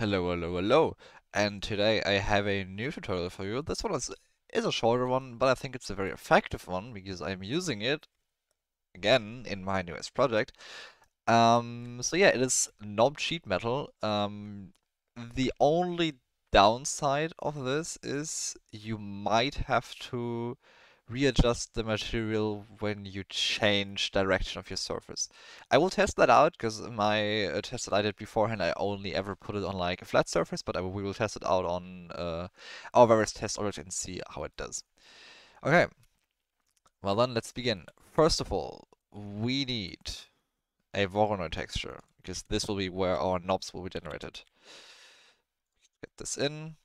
Hello, and today I have a new tutorial for you. This one is a shorter one, but I think it's a very effective one because I'm using it again in my newest project. So yeah, it is knobbed sheet metal. The only downside of this is you might have to readjust the material when you change direction of your surface. I will test that out, because my test that I did beforehand, I only ever put it on like a flat surface, but we will test it out on our various test objects and see how it does. Okay, well then let's begin. First of all, we need a Voronoi texture, because this will be where our knobs will be generated. Get this in,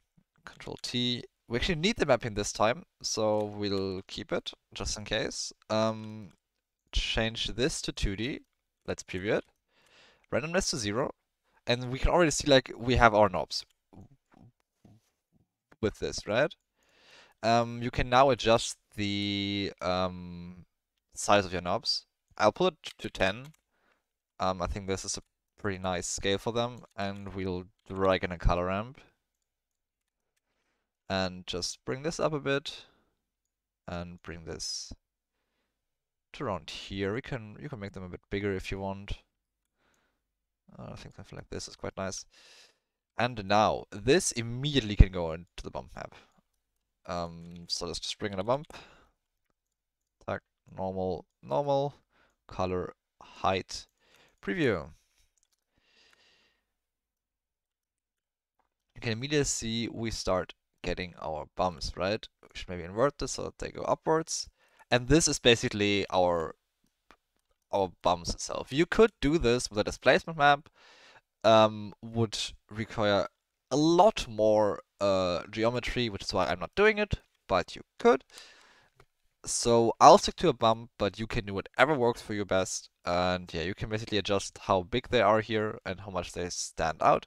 Control T. We actually need the mapping this time, so we'll keep it, just in case. Change this to 2D, let's preview it. Randomness to 0, and we can already see, like, we have our knobs with this, right? You can now adjust the size of your knobs. I'll put it to 10. I think this is a pretty nice scale for them, and we'll drag in a color ramp. And just bring this up a bit, and bring this to around here. You can make them a bit bigger if you want. I think something like this is quite nice. And now this immediately can go into the bump map. So let's just bring in a bump. Tack, normal, color, height, preview. You can immediately see we start getting our bumps, right? We should maybe invert this so that they go upwards. And this is basically our bumps itself. You could do this with a displacement map. Would require a lot more geometry, which is why I'm not doing it, but you could. So I'll stick to a bump, but you can do whatever works for you best. And yeah, you can basically adjust how big they are here and how much they stand out.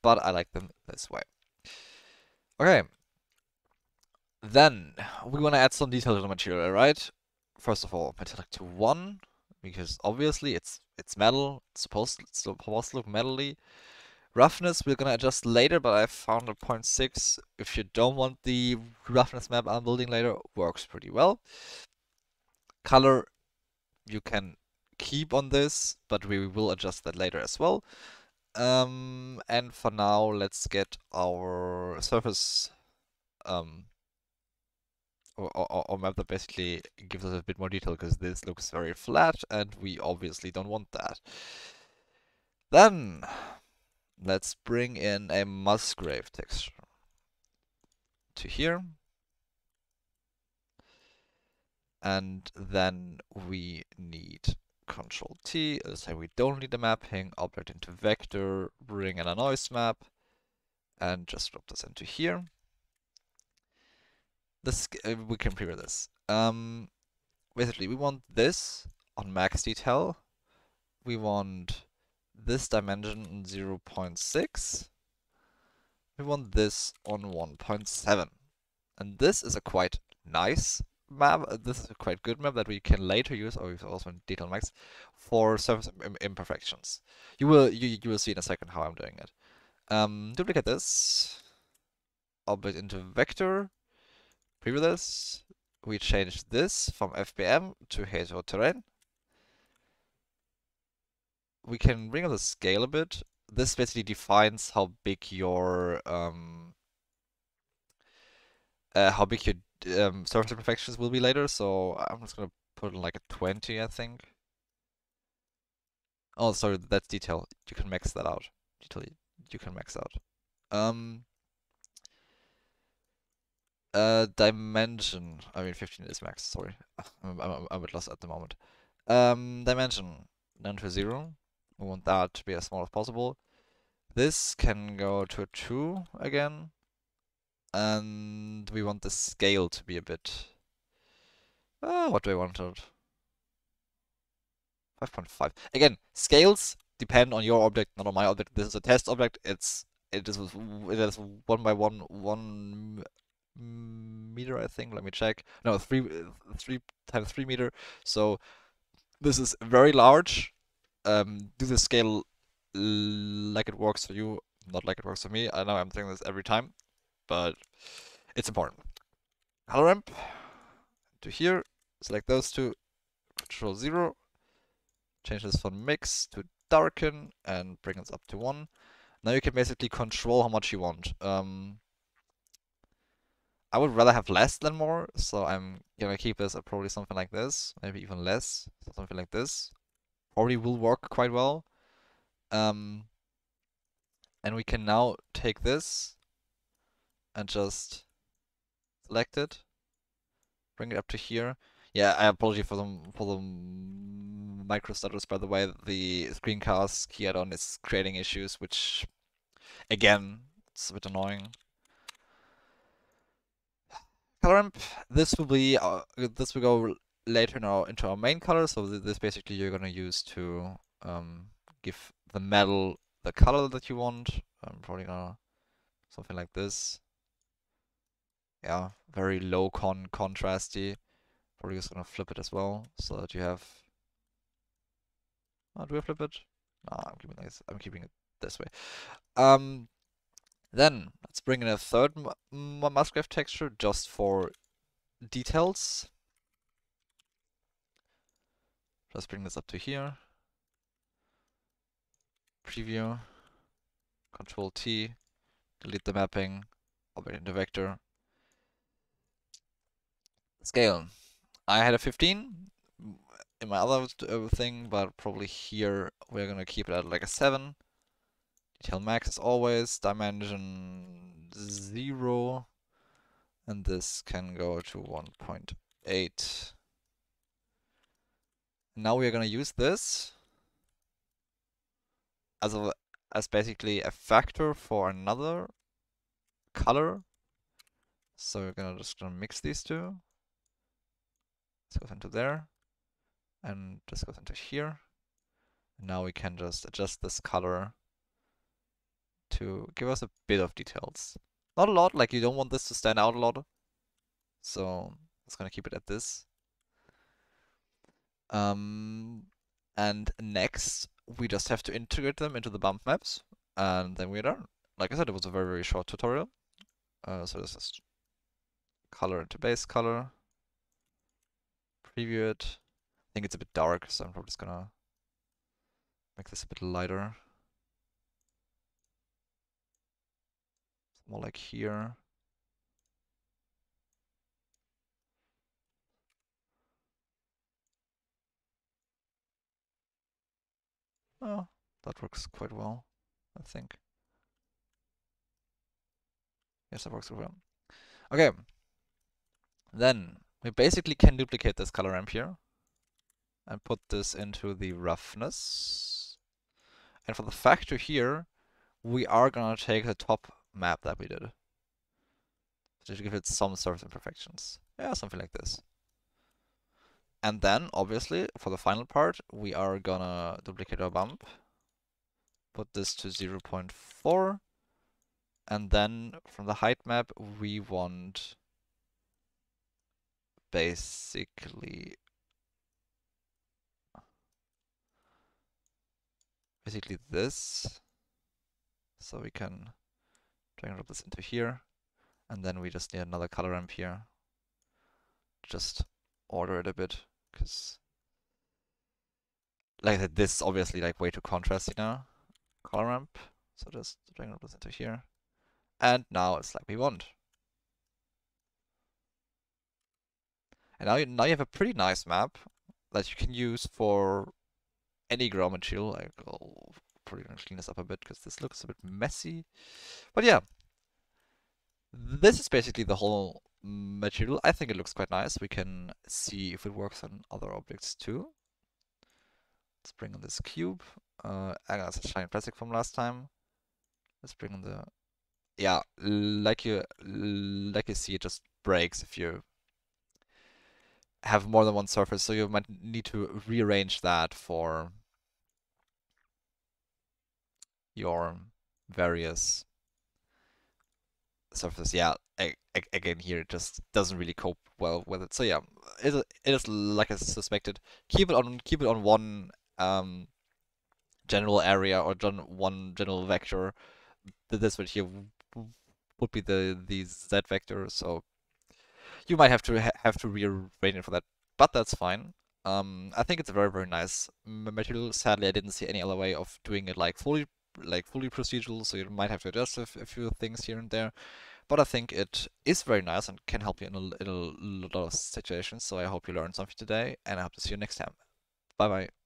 But I like them this way. Okay, then we want to add some detail to the material, right? First of all, metallic to 1, because obviously it's metal, it's supposed to look metally. Roughness we're going to adjust later, but I found a 0.6. If you don't want the roughness map I'm building later, works pretty well. Color, you can keep on this, but we will adjust that later as well. And for now, let's get our surface or map that basically gives us a bit more detail, because this looks very flat and we obviously don't want that. Then let's bring in a Musgrave texture to here. And then we need Control T, let's say we don't need the mapping, object into vector, bring in a noise map, and just drop this into here. This we can preview this. Basically, we want this on max detail. We want this dimension on 0.6. We want this on 1.7. And this is a quite nice map. This is a quite good map that we can later use, or also in detail max, for surface imperfections. You will see in a second how I'm doing it. Duplicate this, object into vector, preview this. We change this from FBM to Hetero Terrain. We can bring up the scale a bit. This basically defines how big your surface imperfections will be later, so I'm just gonna put in like a 20, I think. Oh, sorry, that's detail. You can max that out. Detail, you can max out. Dimension. I mean, 15 is max. Sorry, I'm a bit lost at the moment. Dimension down to 0. We want that to be as small as possible. This can go to a 2 again. And we want the scale to be a bit... what do I want out? 5.5. Again, scales depend on your object, not on my object. This is a test object. It is 1 by 1 meter, I think. Let me check. No, 3 times 3 meter. So this is very large. Do the scale like it works for you. not like it works for me. I know I'm doing this every time, but it's important. Color ramp to here, select those two, control 0, change this from mix to darken and bring us up to 1. Now you can basically control how much you want. I would rather have less than more, so I'm gonna keep this at probably something like this, maybe even less, so something like this. Already will work quite well. And we can now take this and just select it, bring it up to here. Yeah, I apologize for the micro stutters, by the way. The screencast key add-on is creating issues, which again, it's a bit annoying. Color ramp. This will be this will go later now into our main color. So this basically you're gonna use to give the metal the color that you want. I'm probably gonna something like this. Yeah, very low contrasty. Probably just gonna flip it as well, so that you have. Oh, do I flip it? No, I'm keeping this. I'm keeping it this way. Then let's bring in a third Musgrave texture just for details. Just bring this up to here. Preview. Control T. Delete the mapping. Open into vector. Scale. I had a 15 in my other thing, but probably here we're gonna keep it at like a 7. Detail max as always, dimension 0, and this can go to 1.8. Now we're gonna use this as basically a factor for another color. So we're gonna just mix these two. This goes into there, and this goes into here. Now we can just adjust this color to give us a bit of details. Not a lot, like you don't want this to stand out a lot. So it's gonna keep it at this. And next, we just have to integrate them into the bump maps, and then we're done. Like I said, it was a very, very short tutorial. So this is color into base color. Preview it. I think it's a bit dark, so I'm probably just gonna make this a bit lighter. More like here. Oh, that works quite well, I think. Yes, that works quite well. Okay. Then we basically can duplicate this color ramp here and put this into the roughness. And for the factor here, we are gonna take the top map that we did. Just give it some surface imperfections. Yeah, something like this. And then, obviously, for the final part, we are gonna duplicate our bump. Put this to 0.4. And then, from the height map, we want basically this, so we can drag and drop this into here, and then we just need another color ramp here. Just order it a bit, because like I said, this is obviously like way too contrasty now. Color ramp, so just drag and drop this into here, and now it's like we want. And now you have a pretty nice map that you can use for any ground material. Like, I'll probably clean this up a bit because this looks a bit messy. But yeah, this is basically the whole material. I think it looks quite nice. We can see if it works on other objects too. Let's bring on this cube. I got a shiny plastic from last time. Let's bring on the... Yeah, like you see, it just breaks if you have more than one surface, so you might need to rearrange that for your various surfaces. Yeah, again here it just doesn't really cope well with it. So yeah, it is like I suspected. Keep it on one general area or one general vector. this one here would be the Z vector, so you might have to rearrange it for that, but that's fine. I think it's a very, very nice material. Sadly, I didn't see any other way of doing it like fully procedural, so you might have to adjust a few things here and there. But I think it is very nice and can help you in a lot of situations. So I hope you learned something today, and I hope to see you next time. Bye bye.